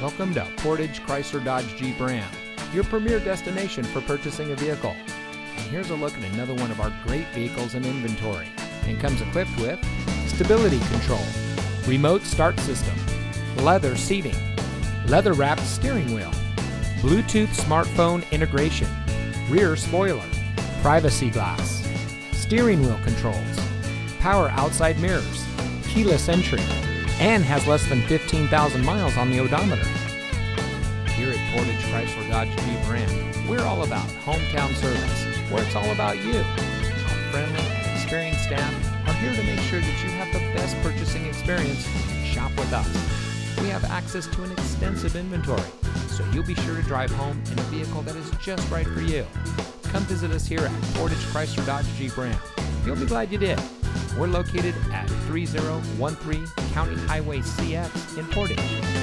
Welcome to Portage Chrysler Dodge Jeep Ram, your premier destination for purchasing a vehicle. And here's a look at another one of our great vehicles in inventory, and comes equipped with stability control, remote start system, leather seating, leather-wrapped steering wheel, Bluetooth smartphone integration, rear spoiler, privacy glass, steering wheel controls, power outside mirrors, keyless entry, and has less than 15,000 miles on the odometer. Here at Portage Chrysler Dodge Jeep Ram, we're all about hometown service, where it's all about you. Our friendly and experienced staff are here to make sure that you have the best purchasing experience when you shop with us. We have access to an extensive inventory, so you'll be sure to drive home in a vehicle that is just right for you. Come visit us here at Portage Chrysler Dodge Jeep Ram. You'll be glad you did. We're located at 3013 County Highway CX in Portage.